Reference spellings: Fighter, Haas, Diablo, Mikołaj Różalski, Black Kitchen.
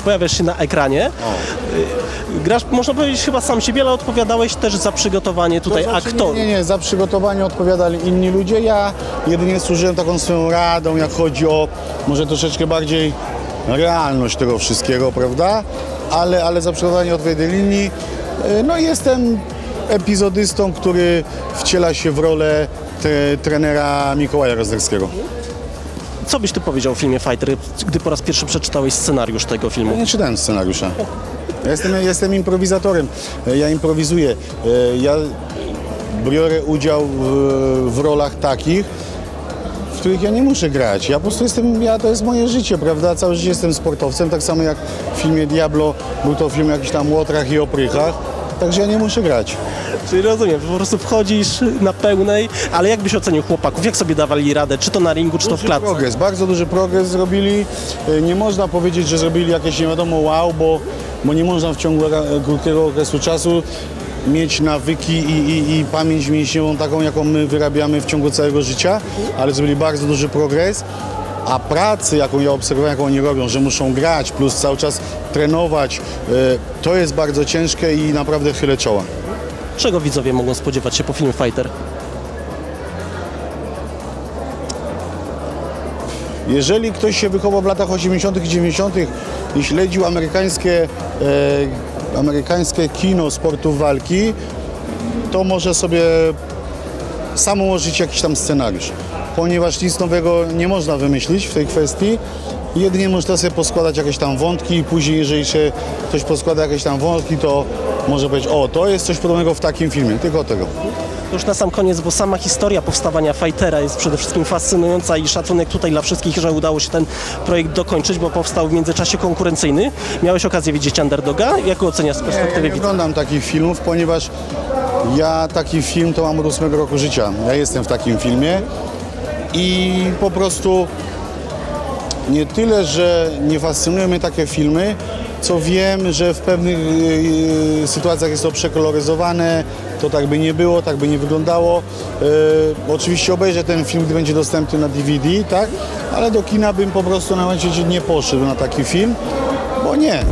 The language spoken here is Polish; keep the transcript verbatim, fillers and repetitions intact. pojawiasz się na ekranie. O. Grasz, można powiedzieć, chyba sam siebie, ale odpowiadałeś też za przygotowanie tutaj to znaczy, aktorów. Nie, nie, nie, za przygotowanie odpowiadali inni ludzie. Ja jedynie służyłem taką swoją radą, jak chodzi o może troszeczkę bardziej realność tego wszystkiego, prawda? Ale, ale za przygotowanie odpowiadali inni. No jestem epizodystą, który wciela się w rolę te, trenera Mikołaja Różalskiego. Co byś tu powiedział o filmie Fighter, gdy po raz pierwszy przeczytałeś scenariusz tego filmu? Ja nie czytałem scenariusza. Ja jestem, ja jestem improwizatorem. Ja improwizuję. Ja biorę udział w, w rolach takich, w których ja nie muszę grać. Ja po prostu jestem, ja, to jest moje życie, prawda? Całe życie jestem sportowcem, tak samo jak w filmie Diablo, był to film o jakichś tam łotrach i oprychach. Także ja nie muszę grać. Czyli rozumiem, po prostu wchodzisz na pełnej, ale jak byś ocenił chłopaków? Jak sobie dawali radę? Czy to na ringu, czy to w klatce? Progres, bardzo duży progres zrobili. Nie można powiedzieć, że zrobili jakieś nie wiadomo wow, bo, bo nie można w ciągu krótkiego okresu czasu mieć nawyki i, i, i pamięć mięśniową taką, jaką my wyrabiamy w ciągu całego życia, ale zrobili bardzo duży progres. A pracy, jaką ja obserwowałem, jaką oni robią, że muszą grać, plus cały czas trenować, to jest bardzo ciężkie i naprawdę chylę czoła. Czego widzowie mogą spodziewać się po filmie Fighter? Jeżeli ktoś się wychował w latach osiemdziesiątych i dziewięćdziesiątych i śledził amerykańskie, e, amerykańskie kino sportów walki, to może sobie sam ułożyć jakiś tam scenariusz. Ponieważ nic nowego nie można wymyślić w tej kwestii, jedynie można sobie poskładać jakieś tam wątki i później, jeżeli się ktoś poskłada jakieś tam wątki, to może powiedzieć, o, to jest coś podobnego w takim filmie, tylko tego. Już na sam koniec, bo sama historia powstawania Fightera jest przede wszystkim fascynująca i szacunek tutaj dla wszystkich, że udało się ten projekt dokończyć, bo powstał w międzyczasie konkurencyjny. Miałeś okazję widzieć Underdoga? Jak go oceniasz z perspektywy widza? Nie oglądam takich filmów, ponieważ ja taki film to mam od ósmego roku życia. Ja jestem w takim filmie. I po prostu nie tyle, że nie fascynują mnie takie filmy, co wiem, że w pewnych y, sytuacjach jest to przekoloryzowane, to tak by nie było, tak by nie wyglądało. Y, oczywiście obejrzę ten film, gdy będzie dostępny na D V D, tak? Ale do kina bym po prostu na momencie nie poszedł na taki film, bo nie.